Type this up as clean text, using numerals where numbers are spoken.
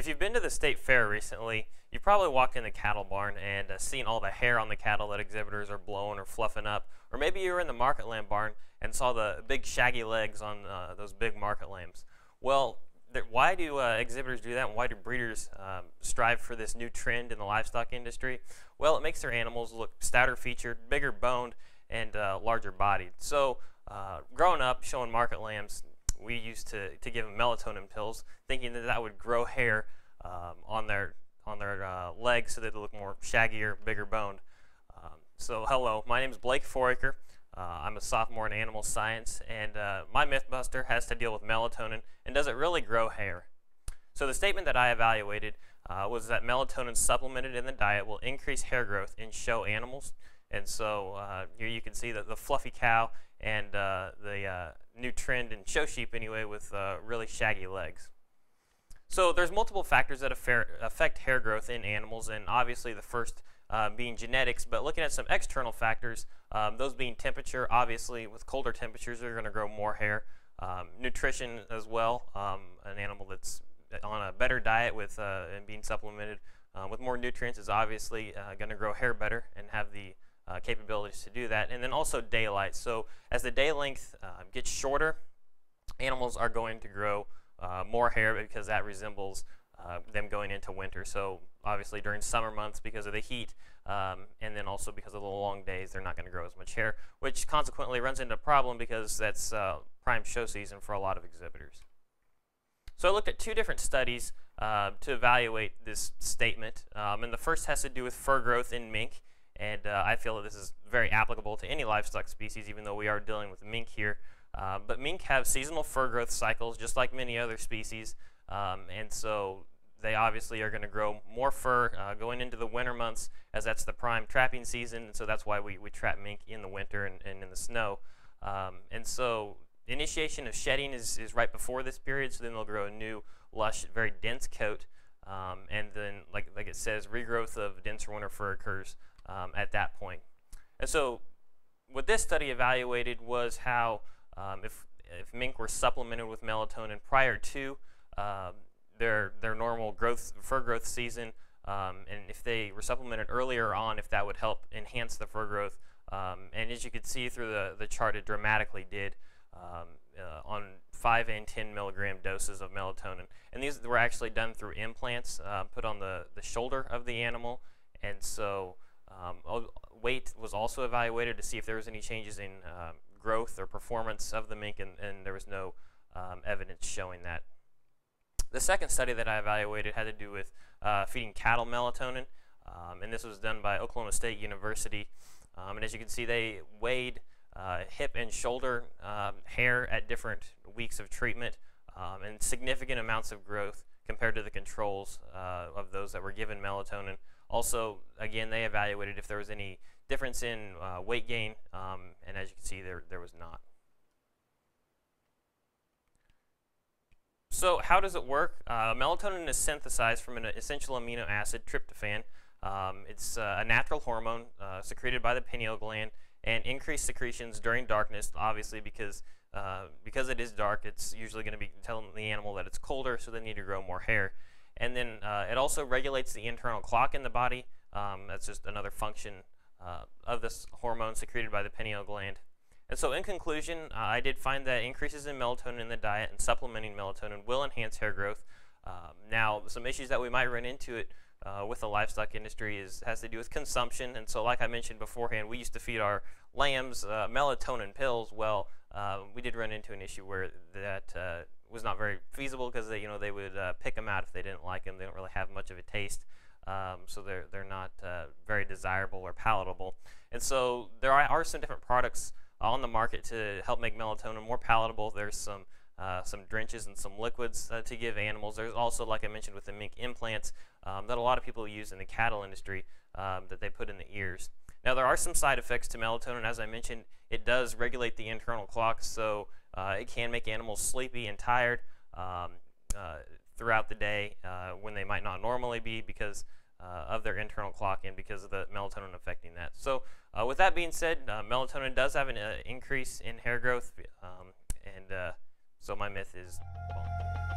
If you've been to the state fair recently, you've probably walked in the cattle barn and seen all the hair on the cattle that exhibitors are blowing or fluffing up. Or maybe you were in the market lamb barn and saw the big shaggy legs on those big market lambs. Well, why do exhibitors do that, and why do breeders strive for this new trend in the livestock industry? Well, it makes their animals look stouter featured, bigger boned, and larger bodied. So growing up showing market lambs, we used to give them melatonin pills, thinking that that would grow hair on their legs so that they look more shaggier, bigger boned. So hello, my name is Blake Foraker. I'm a sophomore in animal science, and my MythBuster has to deal with melatonin, and does it really grow hair? So the statement that I evaluated was that melatonin supplemented in the diet will increase hair growth in show animals. And so here you can see the fluffy cow and the new trend in show sheep anyway with really shaggy legs. So there's multiple factors that affect hair growth in animals, and obviously the first being genetics, but looking at some external factors, those being temperature. Obviously with colder temperatures they're going to grow more hair. Nutrition as well, an animal that's on a better diet with and being supplemented with more nutrients is obviously going to grow hair better and have the capabilities to do that. And then also daylight. So as the day length gets shorter, animals are going to grow more hair because that resembles them going into winter. So obviously during summer months, because of the heat and then also because of the long days, they're not going to grow as much hair, which consequently runs into a problem because that's prime show season for a lot of exhibitors. So I looked at two different studies to evaluate this statement, and the first has to do with fur growth in mink. And I feel that this is very applicable to any livestock species, even though we are dealing with mink here. But mink have seasonal fur growth cycles, just like many other species. And so they obviously are going to grow more fur going into the winter months, as that's the prime trapping season. And so that's why we trap mink in the winter and in the snow. And so initiation of shedding is right before this period. So then they'll grow a new, lush, very dense coat. And then, like it says, regrowth of denser winter fur occurs at that point. And so what this study evaluated was how if mink were supplemented with melatonin prior to their normal fur growth season, and if they were supplemented earlier on, if that would help enhance the fur growth. And as you could see through the chart, it dramatically did on 5 and 10 milligram doses of melatonin. And these were actually done through implants put on the shoulder of the animal. And so weight was also evaluated to see if there was any changes in growth or performance of the mink, and there was no evidence showing that. The second study that I evaluated had to do with feeding cattle melatonin, and this was done by Oklahoma State University. And as you can see, they weighed hip and shoulder hair at different weeks of treatment, and significant amounts of growth compared to the controls of those that were given melatonin. Also, again, they evaluated if there was any difference in weight gain, and as you can see, there was not. So how does it work? Melatonin is synthesized from an essential amino acid, tryptophan. It's a natural hormone secreted by the pineal gland, and increased secretions during darkness, obviously because it is dark, it's usually going to be telling the animal that it's colder, so they need to grow more hair. And then it also regulates the internal clock in the body. That's just another function of this hormone secreted by the pineal gland. And so in conclusion, I did find that increases in melatonin in the diet and supplementing melatonin will enhance hair growth. Now, some issues that we might run into with the livestock industry has to do with consumption. And so like I mentioned beforehand, we used to feed our lambs melatonin pills. Well, we did run into an issue where that was not very feasible, because they would pick them out if they didn't like them. They don't really have much of a taste, so they're not very desirable or palatable. And so there are some different products on the market to help make melatonin more palatable. There's some drenches and some liquids to give animals. There's also, like I mentioned, with the mink implants that a lot of people use in the cattle industry that they put in the ears. Now, there are some side effects to melatonin. As I mentioned, it does regulate the internal clock, so it can make animals sleepy and tired throughout the day when they might not normally be, because of their internal clock and because of the melatonin affecting that. So with that being said, melatonin does have an increase in hair growth, and so my myth is wrong.